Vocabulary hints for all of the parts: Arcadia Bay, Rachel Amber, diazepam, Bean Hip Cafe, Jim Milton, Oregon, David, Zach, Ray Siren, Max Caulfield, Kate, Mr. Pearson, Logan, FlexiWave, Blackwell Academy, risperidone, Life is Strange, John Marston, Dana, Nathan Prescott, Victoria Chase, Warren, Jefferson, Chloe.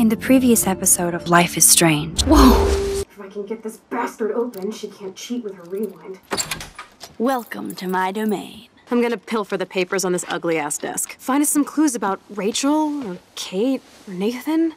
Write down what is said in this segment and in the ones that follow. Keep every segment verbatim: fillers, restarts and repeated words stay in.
In the previous episode of Life is Strange. Whoa! If I can get this bastard open, she can't cheat with her rewind. Welcome to my domain. I'm gonna pilfer the papers on this ugly-ass desk. Find us some clues about Rachel, or Kate, or Nathan.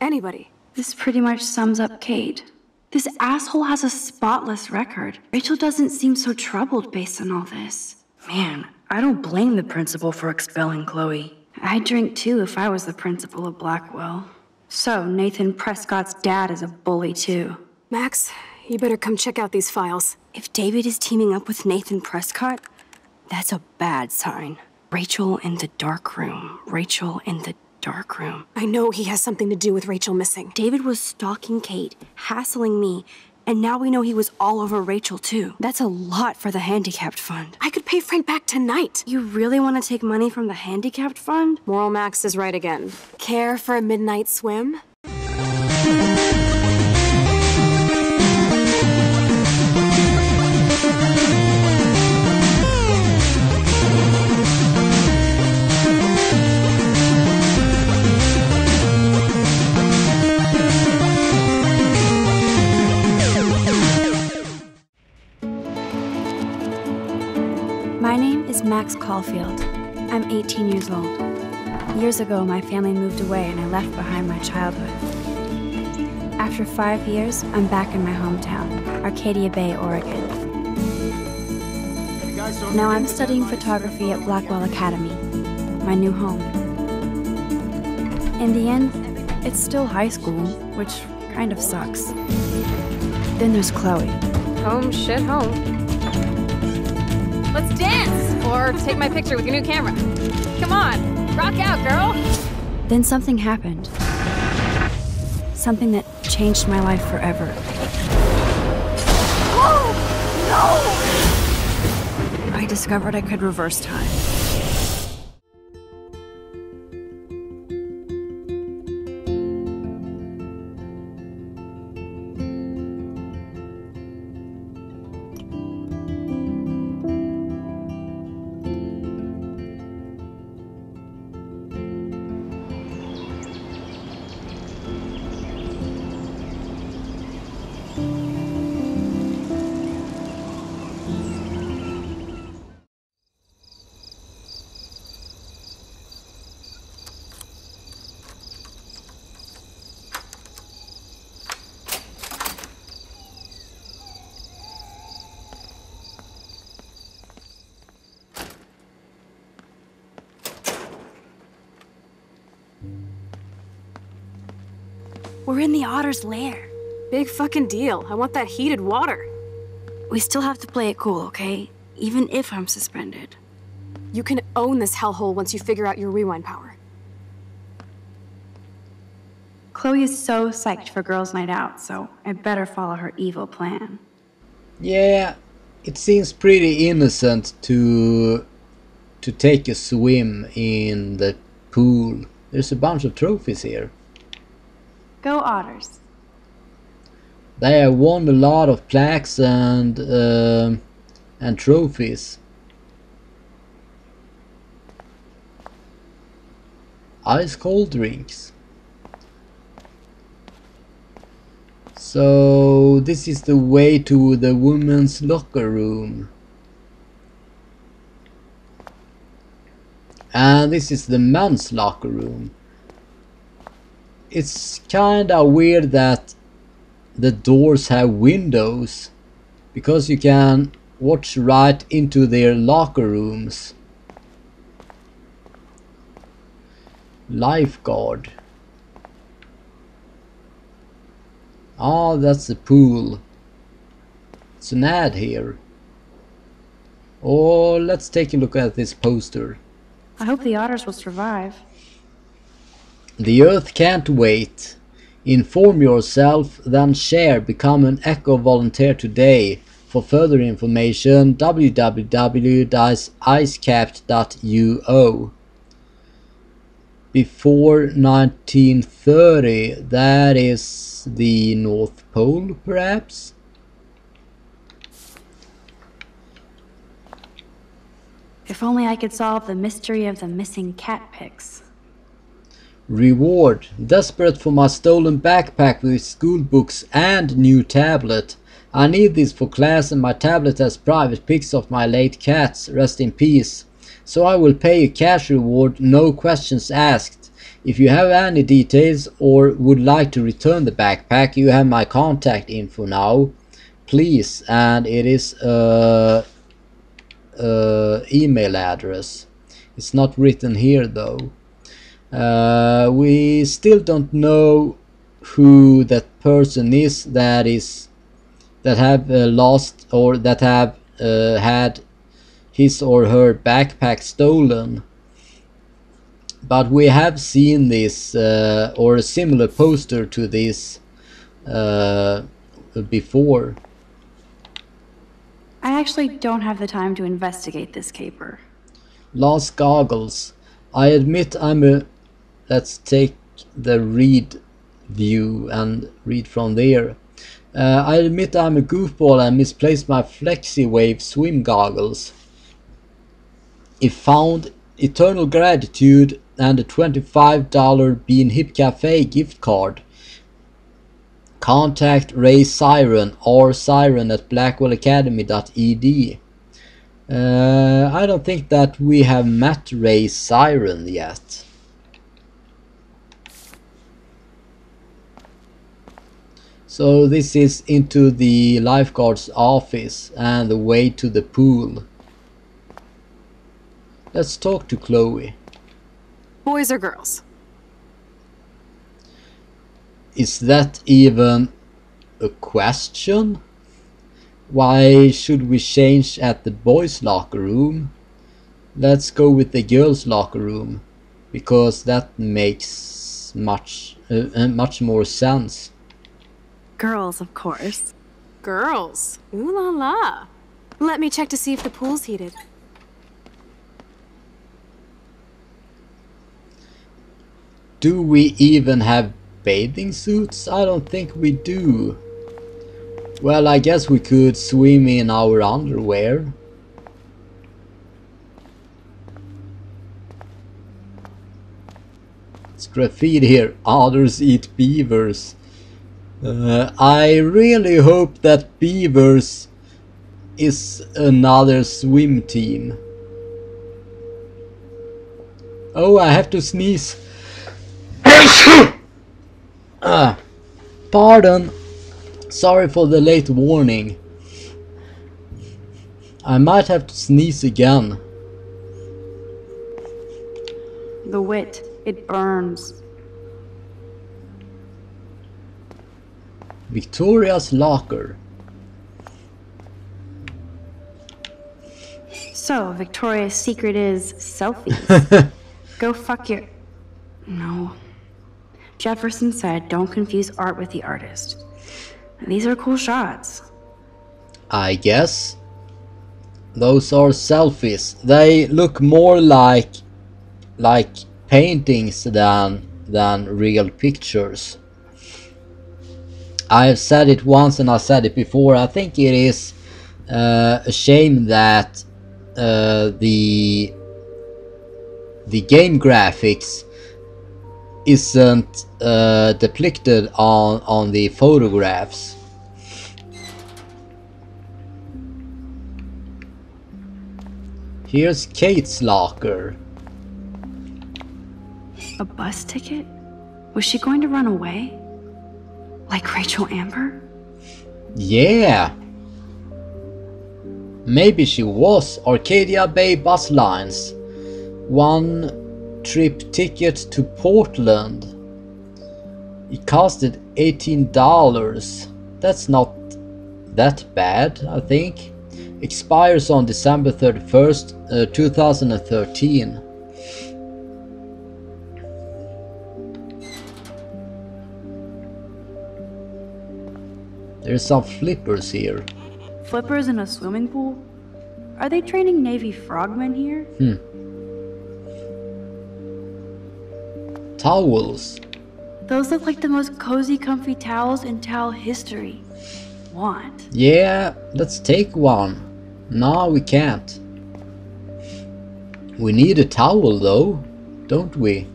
Anybody. This pretty much sums up Kate. This asshole has a spotless record. Rachel doesn't seem so troubled based on all this. Man, I don't blame the principal for expelling Chloe. I'd drink too if I was the principal of Blackwell. So, Nathan Prescott's dad is a bully too. Max, you better come check out these files. If David is teaming up with Nathan Prescott, that's a bad sign. Rachel in the dark room. Rachel in the dark room. I know he has something to do with Rachel missing. David was stalking Kate, hassling me, and now we know he was all over Rachel too. That's a lot for the handicapped fund. I could pay Frank back tonight. You really want to take money from the handicapped fund? Moral Max is right again. Care for a midnight swim? My name is Max Caulfield. I'm eighteen years old. Years ago, my family moved away and I left behind my childhood. After five years, I'm back in my hometown, Arcadia Bay, Oregon. Now I'm studying photography at Blackwell Academy, my new home. In the end, it's still high school, which kind of sucks. Then there's Chloe. Home shit home. Let's dance, or take my picture with your new camera. Come on, rock out, girl. Then something happened. Something that changed my life forever. Oh, no! I discovered I could reverse time. We're in the otter's lair. Big fucking deal. I want that heated water. We still have to play it cool, okay? Even if I'm suspended. You can own this hellhole once you figure out your rewind power. Chloe is so psyched for girls' night out, so I better follow her evil plan. Yeah, it seems pretty innocent to to take a swim in the pool. There's a bunch of trophies here. Go Otters. They have won a lot of plaques and uh, and trophies. Ice cold drinks. So this is the way to the women's locker room. And this is the men's locker room. It's kinda weird that the doors have windows, because you can watch right into their locker rooms. Lifeguard. Ah, oh, that's the pool. It's an ad here. Oh, let's take a look at this poster. I hope the otters will survive. The earth can't wait. Inform yourself, then share. Become an eco volunteer today. For further information, w w w dot icecapped dot u o. Before nineteen thirty, that is the North Pole, perhaps? If only I could solve the mystery of the missing cat pics. Reward. Desperate for my stolen backpack with school books and new tablet. I need this for class and my tablet has private pics of my late cats, rest in peace. So I will pay a cash reward, no questions asked. If you have any details or would like to return the backpack, you have my contact info now. Please, and it is a, a email address. It's not written here though. Uh, we still don't know who that person is that is that have uh, lost or that have uh, had his or her backpack stolen. But we have seen this uh, or a similar poster to this uh, before. I actually don't have the time to investigate this caper. Lost goggles. I admit I'm a... Let's take the read view and read from there. Uh, I admit I'm a goofball and misplaced my FlexiWave swim goggles. If found, eternal gratitude and a twenty-five dollar Bean Hip Cafe gift card. Contact Ray Siren or Siren at blackwell academy dot e d. Uh, I don't think that we have met Ray Siren yet. So this is into the lifeguard's office and the way to the pool. Let's talk to Chloe. Boys or girls? Is that even a question? Why should we change at the boys' locker room? Let's go with the girls' locker room, because that makes much uh, much more sense. Girls, of course. Girls. Ooh la la. Let me check to see if the pool's heated. Do we even have bathing suits? I don't think we do. Well, I guess we could swim in our underwear. It's graffiti here. Otters eat beavers. Uh, I really hope that beavers is another swim team. Oh, I have to sneeze. uh, pardon. Sorry for the late warning. I might have to sneeze again. The wit, it burns. Victoria's locker. So, Victoria's secret is selfies. Go fuck your... No. Jefferson said, don't confuse art with the artist. These are cool shots. I guess. Those are selfies. They look more like like paintings than than real pictures. I have said it once and I said it before. I think it is uh, a shame that uh, the the game graphics isn't uh, depicted on on the photographs. Here's Kate's locker. A bus ticket? Was she going to run away? Like Rachel Amber? Yeah. Maybe she was. Arcadia Bay bus lines. One trip ticket to Portland. It costed eighteen dollars. That's not that bad, I think. Expires on December thirty-first, uh, two thousand thirteen. There's some flippers here. Flippers in a swimming pool? Are they training Navy frogmen here? Hmm. Towels. Those look like the most cozy, comfy towels in towel history. Want? Yeah, let's take one. No, we can't. We need a towel though, don't we?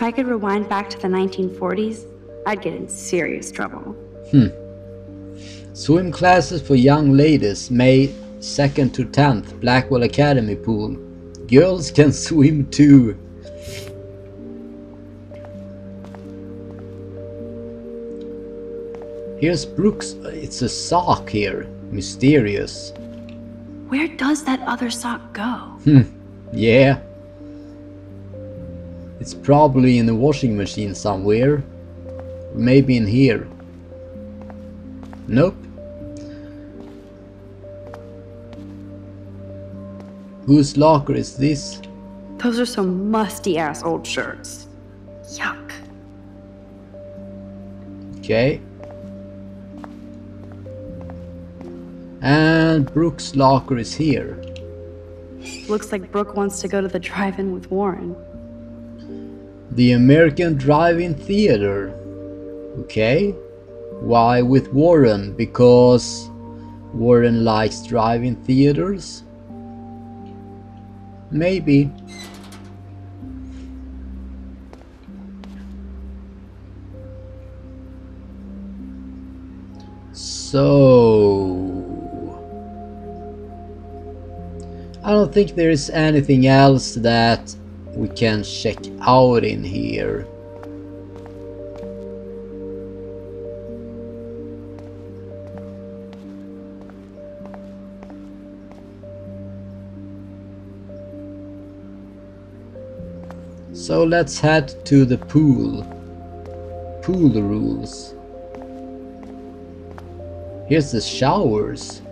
If I could rewind back to the nineteen forties, I'd get in serious trouble. Hmm. Swim classes for young ladies, May second to tenth, Blackwell Academy pool. Girls can swim too. Here's Brooks. It's a sock here. Mysterious. Where does that other sock go? Hmm. Yeah. It's probably in the washing machine somewhere. Maybe in here. Nope. Whose locker is this? Those are some musty ass old shirts. Yuck. Okay. And Brooke's locker is here. Looks like Brooke wants to go to the drive-in with Warren. The American Drive-In Theater. Okay. Why with Warren? Because Warren likes drive-in theaters? Maybe. So... I don't think there is anything else that we can check out in here. So let's head to the pool. Pool rules. Here's the showers.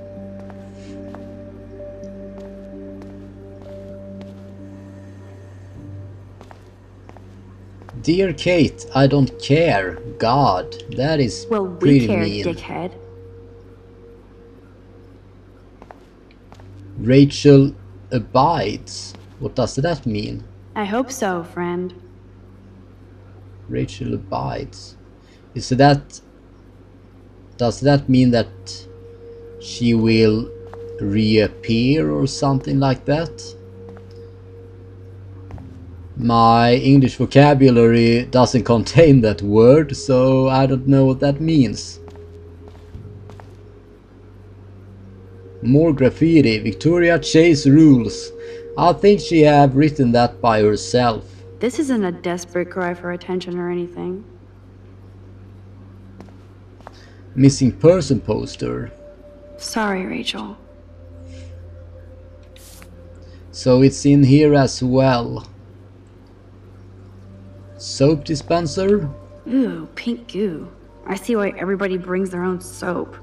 Dear Kate, I don't care. God, that is well, pretty care, mean. Dickhead. Rachel abides. What does that mean? I hope so, friend. Rachel abides. Is that... Does that mean that she will reappear or something like that? My English vocabulary doesn't contain that word, so I don't know what that means. More graffiti. Victoria Chase rules. I think she have written that by herself. This isn't a desperate cry for attention or anything. Missing person poster. Sorry, Rachel. So it's in here as well. Soap dispenser? Ooh, pink goo. I see why everybody brings their own soap.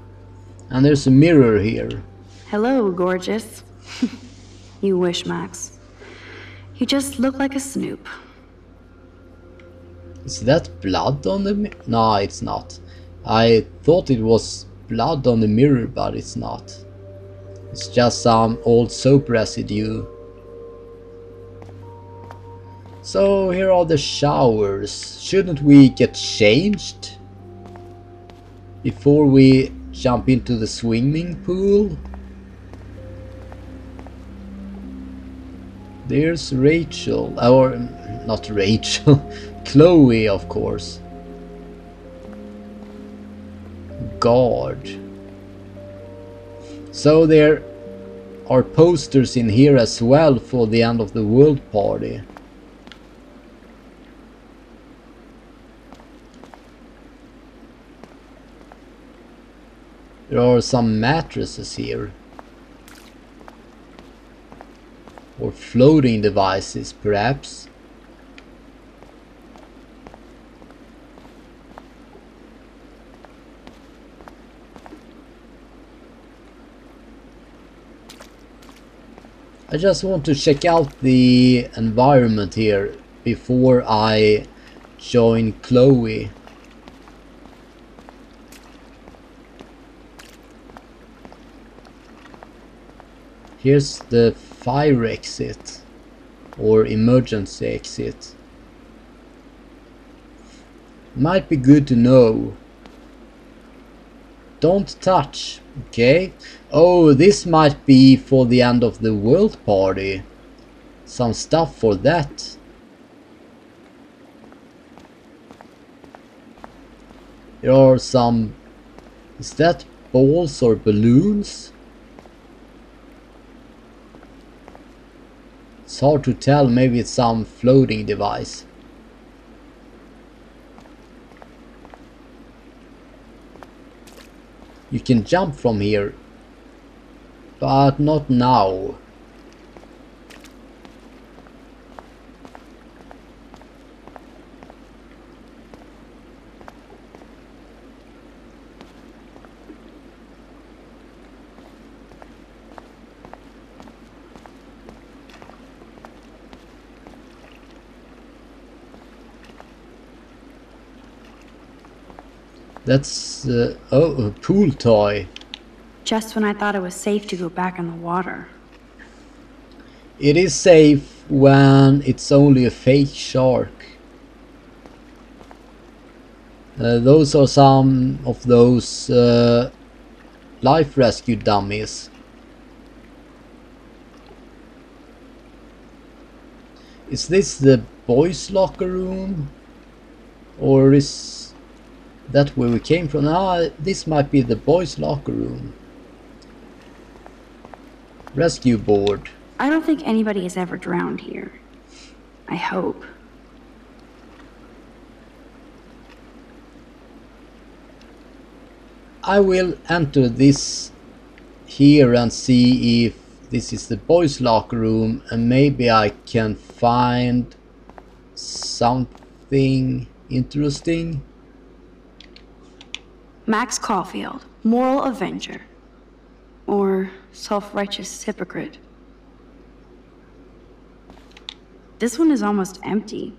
And there's a mirror here. Hello, gorgeous. You wish, Max. You just look like a snoop. Is that blood on the mirror? No, it's not. I thought it was blood on the mirror, but it's not. It's just some old soap residue. So here are the showers. Shouldn't we get changed before we jump into the swimming pool? There's Rachel, or not Rachel, Chloe, of course. God. So there are posters in here as well for the end of the world party. There are some mattresses here. Or floating devices, perhaps. I just want to check out the environment here before I join Chloe. Here's the fire exit, or emergency exit. Might be good to know. Don't touch, okay? Oh, this might be for the end of the world party. Some stuff for that. There are some... Is that balls or balloons? It's hard to tell, maybe it's some floating device. You can jump from here, but not now. That's uh, oh, a pool toy. Just when I thought it was safe to go back in the water. It is safe when it's only a fake shark. Uh, those are some of those uh, life rescue dummies. Is this the boys' locker room? Or is... that where we came from? Ah, this might be the boys' locker room. Rescue board. I don't think anybody has ever drowned here. I hope. I will enter this here and see if this is the boys' locker room, and maybe I can find something interesting. Max Caulfield, moral avenger, or self-righteous hypocrite. This one is almost empty.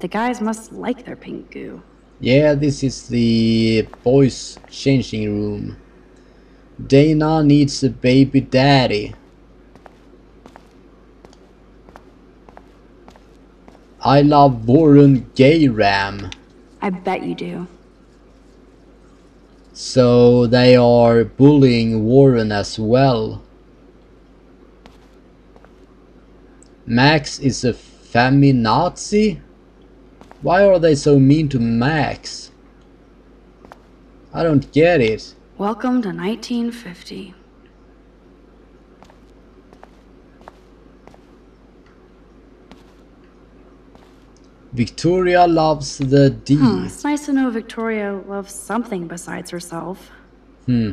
The guys must like their pink goo. Yeah, this is the boys' changing room. Dana needs a baby daddy. I love Warren Gay Ram. I bet you do. So they are bullying Warren as well. Max is a feminazi? Why are they so mean to Max? I don't get it. Welcome to nineteen fifty. Victoria loves the D. Huh, it's nice to know Victoria loves something besides herself. Hmm.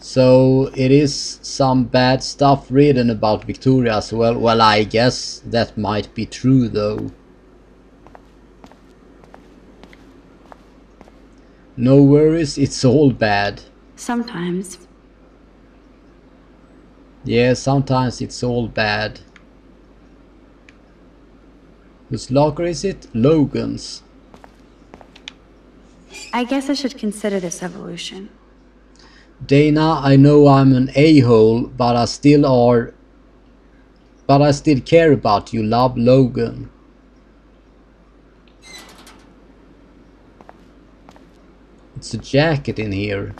So it is some bad stuff written about Victoria as well. Well, I guess that might be true though. No worries, it's all bad. Sometimes. Yeah, sometimes it's all bad. Whose locker is it? Logan's. I guess I should consider this evolution. Dana, I know I'm an a-hole, but I still are... But I still care about you. Love, Logan. It's a jacket in here.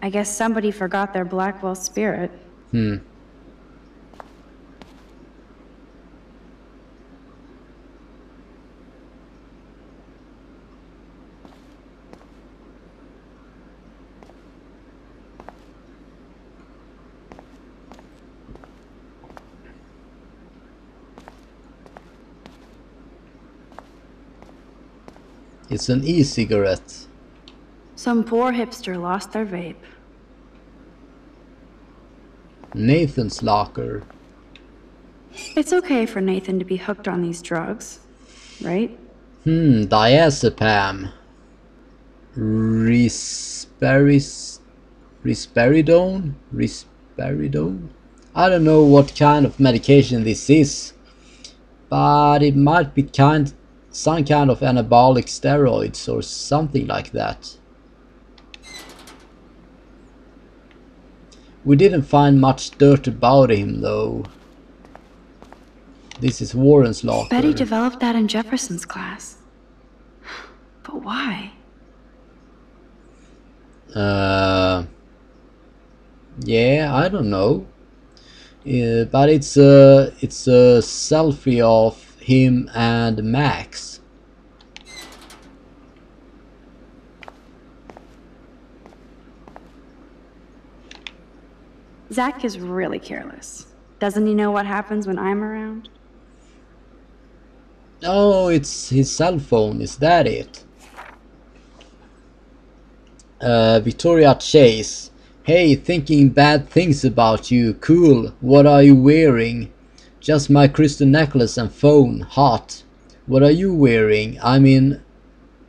I guess somebody forgot their Blackwell spirit. Hmm. It's an e-cigarette. Some poor hipster lost their vape. Nathan's locker. It's okay for Nathan to be hooked on these drugs, right? Hmm, diazepam. Risperis... Risperidone? Risperidone? I don't know what kind of medication this is, but it might be kind... some kind of anabolic steroids or something like that. We didn't find much dirt about him though. This is Warren's locker. Betty developed that in Jefferson's class. But why? Uh, yeah, I don't know. Uh, but it's a, it's a selfie of him and Max. Zach is really careless. Doesn't he know what happens when I'm around? Oh, it's his cell phone. Is that it? Uh, Victoria Chase. Hey, thinking bad things about you. Cool. What are you wearing? Just my crystal necklace and phone. Hot. What are you wearing? I'm in...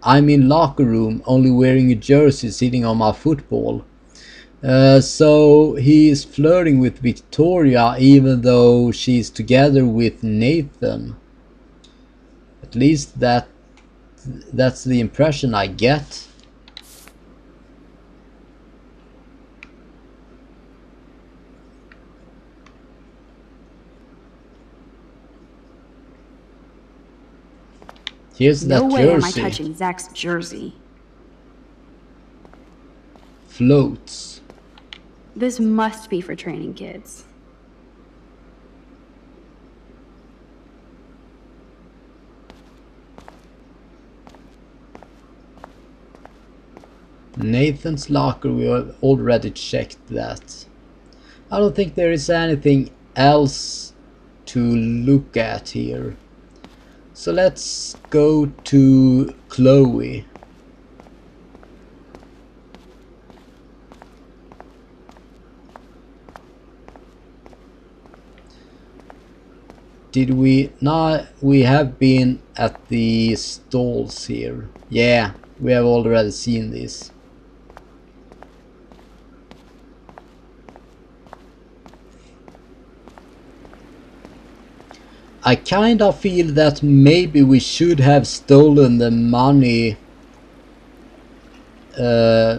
I'm in locker room, only wearing a jersey, sitting on my football. Uh, so he is flirting with Victoria even though she's together with Nathan. At least that that's the impression I get. Here's that jersey. No way am I touching Zach's jersey. Floats. This must be for training kids. Nathan's locker, we have already checked that. I don't think there is anything else to look at here. So let's go to Chloe. Did we not? We have been at the stalls here. Yeah, we have already seen this. I kind of feel that maybe we should have stolen the money uh,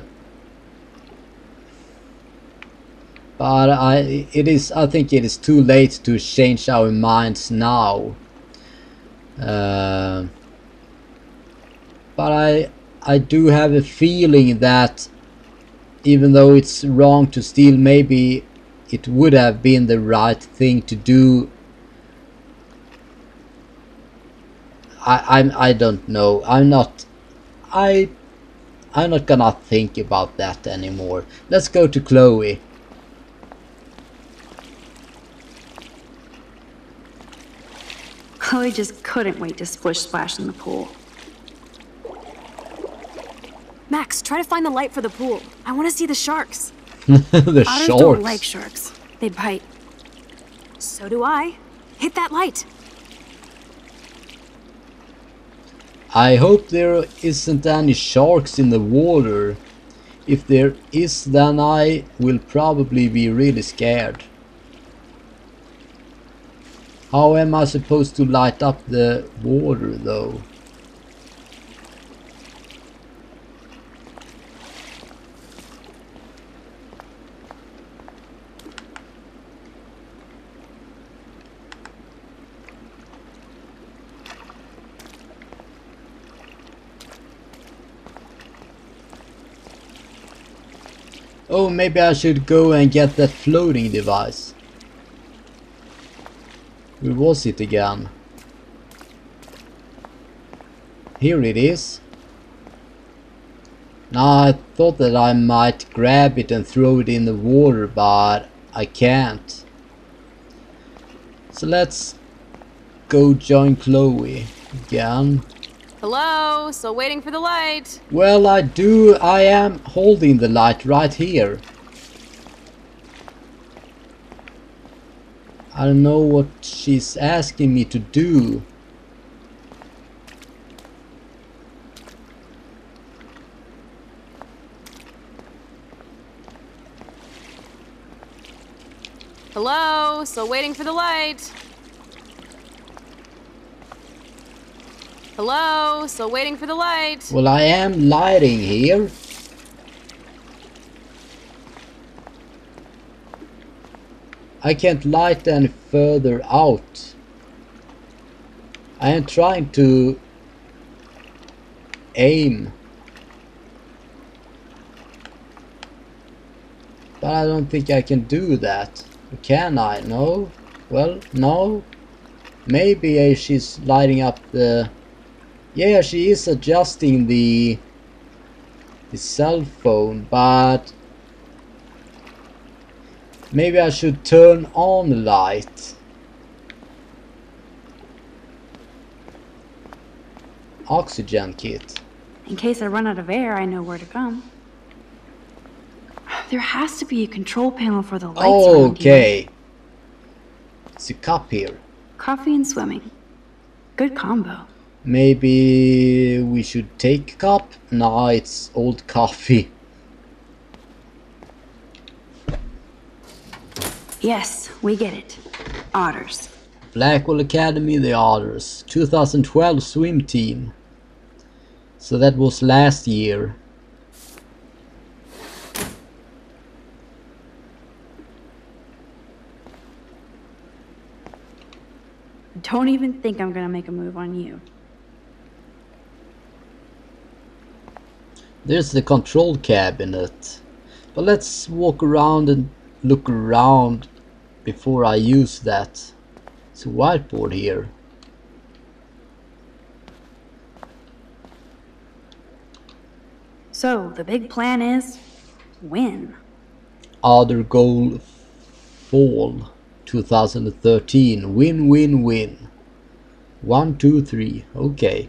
but I it is I think it is too late to change our minds now, uh, but I I do have a feeling that even though it's wrong to steal, maybe it would have been the right thing to do. I, I'm, I don't know. I'm not I I'm not gonna think about that anymore. Let's go to Chloe. Chloe just couldn't wait to splish splash in the pool. Max, try to find the light for the pool. I want to see the sharks. The sharks. I don't like sharks. They bite. So do I. Hit that light. I hope there isn't any sharks in the water. If there is, then I will probably be really scared. How am I supposed to light up the water though? Oh, maybe I should go and get that floating device. Where was it again? Here it is. Now I thought that I might grab it and throw it in the water, but I can't. So let's go join Chloe again. Hello, still waiting for the light. Well, I do. I am holding the light right here. I don't know what she's asking me to do. Hello, still waiting for the light. Hello, still waiting for the light. Well, I am lighting here. I can't light any further out. I am trying to aim, but I don't think I can do that. Can I? No? Well, no. Maybe she's lighting up the... Yeah, she is adjusting the, the cell phone, but Maybe I should turn on the light. Oxygen kit. In case I run out of air, I know where to come. There has to be a control panel for the lights. Okay. It's a cup here. Coffee and swimming. Good combo. Maybe we should take a cup? Nah, it's old coffee. Yes, we get it. Otters. Blackwell Academy, the Otters. twenty twelve swim team. So that was last year. Don't even think I'm gonna make a move on you. There's the control cabinet. But let's walk around and look around before I use that. It's a whiteboard here. So, the big plan is win. Other goal fall twenty thirteen. Win, win, win. One, two, three. Okay.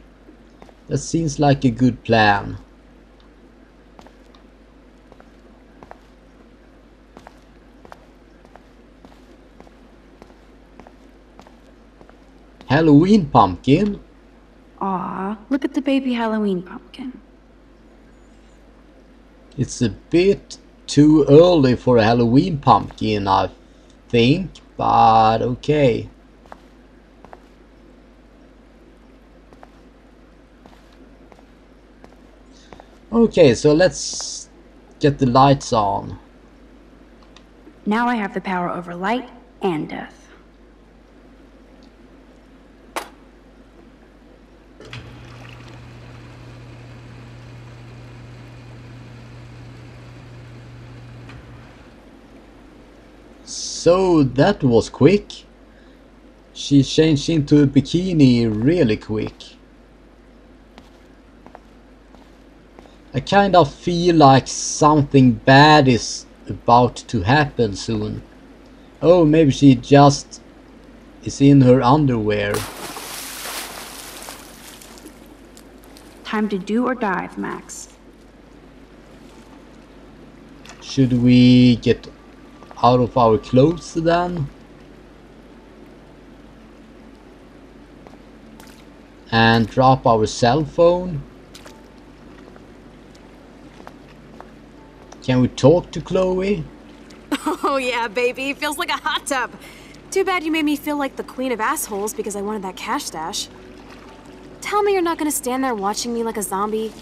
That seems like a good plan. Halloween pumpkin. Aw, look at the baby Halloween pumpkin. It's a bit too early for a Halloween pumpkin, I think, but okay. Okay, so let's get the lights on. Now I have the power over light and death. So that was quick. She changed into a bikini really quick. I kind of feel like something bad is about to happen soon. Oh, maybe she just is in her underwear. Time to do or dive, Max. Should we get out of our clothes then and drop our cell phone? Can we talk to Chloe? Oh yeah, baby, it feels like a hot tub. Too bad you made me feel like the queen of assholes because I wanted that cash stash. Tell me you're not gonna stand there watching me like a zombie.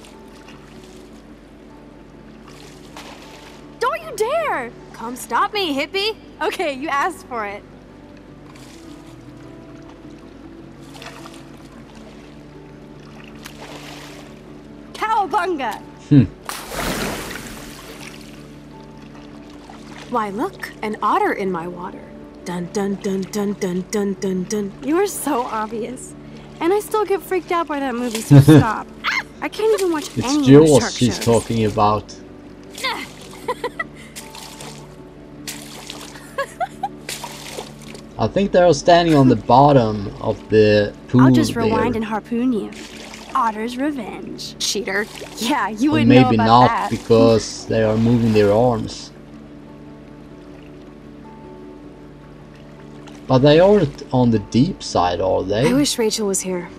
Don't you dare! Come stop me, hippie! Okay, you asked for it. Cowabunga! Hmm. Why, look, an otter in my water. Dun dun dun dun dun dun dun dun. You are so obvious. And I still get freaked out by that movie, so stop. I can't even watch any of the shark shows. It's Jaws she's talking about. I think they're standing on the bottom of the pool. I'll just rewind there and harpoon you. Otter's revenge. Cheater. Yeah, you would know about that. Maybe not, because they are moving their arms. But they aren't on the deep side, are they? I wish Rachel was here.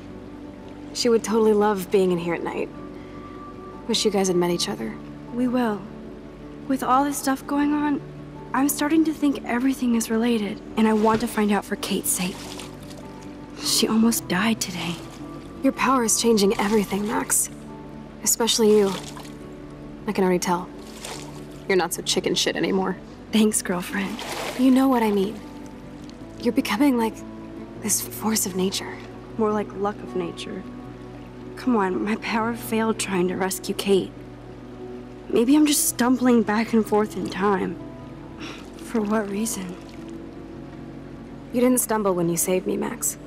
She would totally love being in here at night. Wish you guys had met each other. We will. With all this stuff going on, I'm starting to think everything is related, and I want to find out for Kate's sake. She almost died today. Your power is changing everything, Max. Especially you. I can already tell. You're not so chicken shit anymore. Thanks, girlfriend. You know what I mean. You're becoming like this force of nature. More like luck of nature. Come on, my power failed trying to rescue Kate. Maybe I'm just stumbling back and forth in time. For what reason? You didn't stumble when you saved me, Max.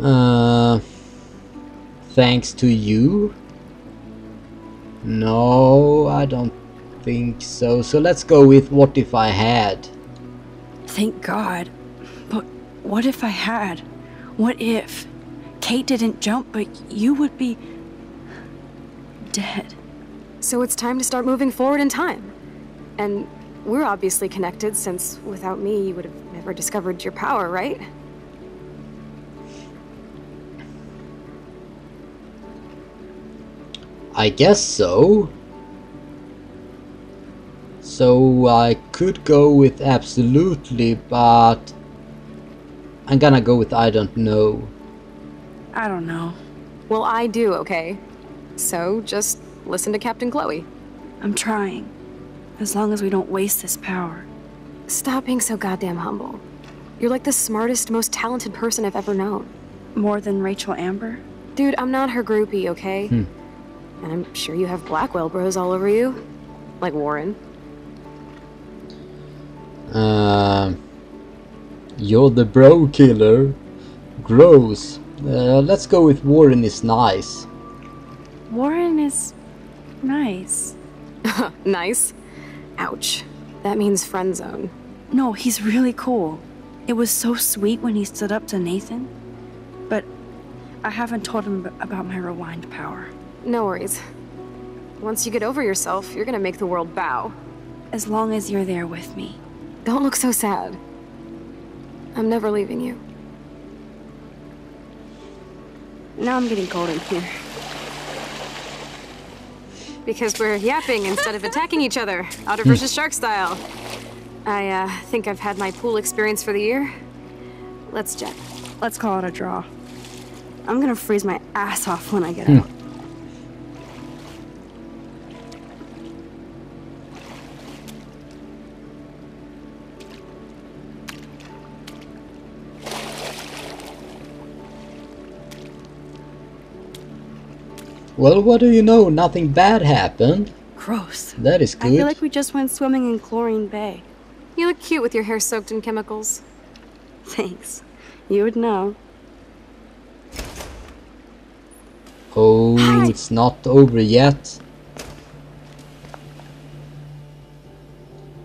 Uh, thanks to you? No, I don't think so. So let's go with what if I had. Thank God. But what if I had? What if Kate didn't jump, but you would be dead? So it's time to start moving forward in time. And we're obviously connected, since without me, you would have never discovered your power, right? I guess so. So I could go with absolutely, but I'm gonna go with I don't know. I don't know. Well, I do, okay? So just listen to Captain Chloe. I'm trying. As long as we don't waste this power. Stop being so goddamn humble. You're like the smartest, most talented person I've ever known. More than Rachel Amber? Dude, I'm not her groupie, okay? Hmm. And I'm sure you have Blackwell bros all over you. Like Warren. Uh, you're the bro killer. Gross. Uh, let's go with Warren is nice. Warren is nice. Nice? Ouch. That means friend zone. No, he's really cool. It was so sweet when he stood up to Nathan. But I haven't told him about my rewind power. No worries. Once you get over yourself, you're gonna make the world bow. As long as you're there with me. Don't look so sad. I'm never leaving you. Now I'm getting cold in here. Because we're yapping instead of attacking each other, otter versus shark style. I uh, think I've had my pool experience for the year. Let's jet. Let's call it a draw. I'm gonna freeze my ass off when I get out. Well, what do you know? Nothing bad happened. Gross. That is good. I feel like we just went swimming in Chlorine Bay. You look cute with your hair soaked in chemicals. Thanks. You would know. Oh, hi. It's not over yet.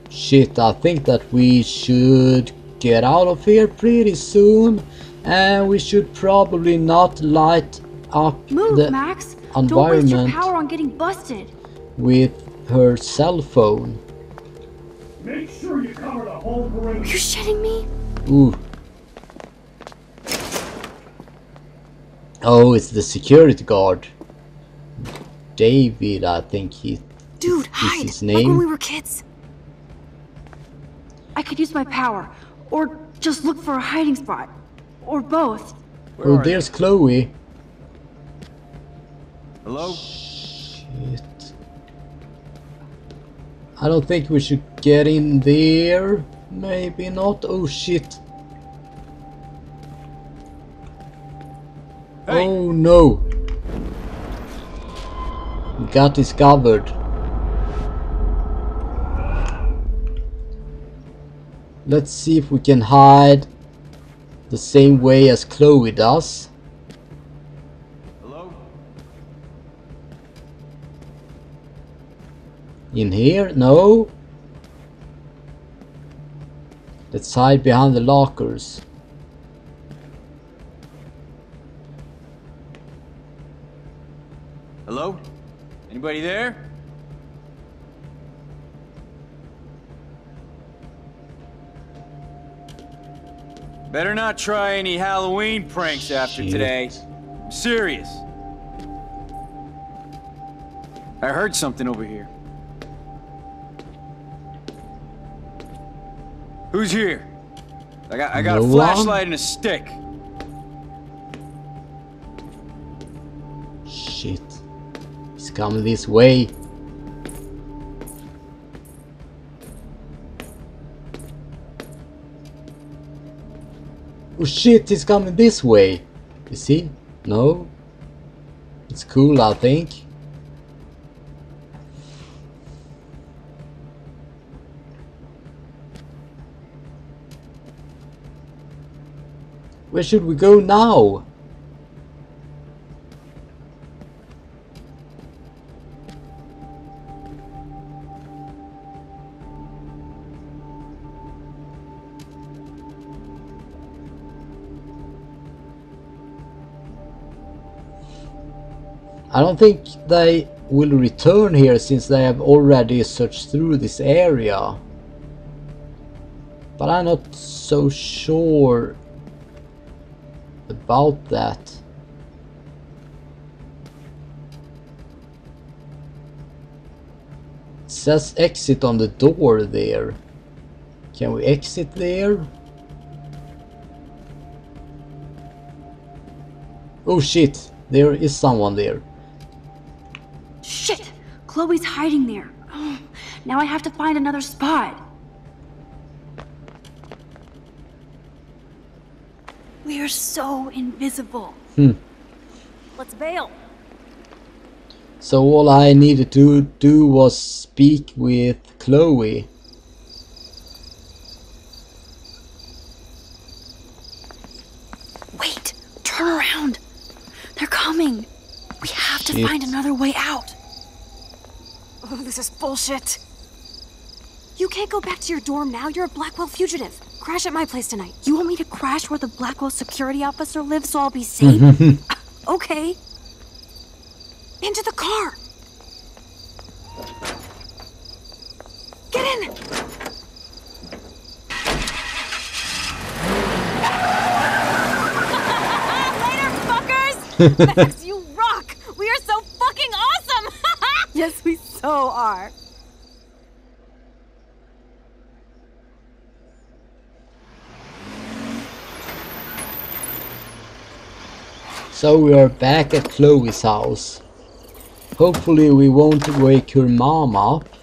Shit, I think that we should get out of here pretty soon. And we should probably not light up Move, the... Max. Environment. Don't waste your power on getting busted. With her cell phone. Make sure you cover the whole perimeter. You're shitting me? Ooh. Oh, it's the security guard. David, I think he. Dude, hide. His name. Like when we were kids. I could use my power, or just look for a hiding spot, or both. Where oh, there's you? Chloe. Hello? Shit. I don't think we should get in there. Maybe not. Oh shit. Hey. Oh no. We got discovered. Let's see if we can hide the same way as Chloe does. In here? No. Let's hide behind the lockers. Hello? Anybody there? Better not try any Halloween pranks Shit. after today. I'm serious. I heard something over here. Who's here? I got I got no a flashlight one? and a stick. Shit. He's coming this way. Oh shit, he's coming this way. You see? No. It's cool, I think. Where should we go now? I don't think they will return here since they have already searched through this area. But I'm not so sure about that. It says exit on the door there. Can we exit there? Oh shit, there is someone there. Shit! Chloe's hiding there. Oh, now I have to find another spot. We are so invisible. Hmm. Let's bail. So all I needed to do was speak with Chloe. Wait, turn around. They're coming. We have to Shit. find another way out. Oh, this is bullshit. You can't go back to your dorm now. You're a Blackwell fugitive. Crash at my place tonight. You want me to crash where the Blackwell security officer lives so I'll be safe? Okay. Into the car. Get in. Later, fuckers. Max, you rock. We are so fucking awesome. Yes, we so are. So we are back at Chloe's house. Hopefully we won't wake her mom up.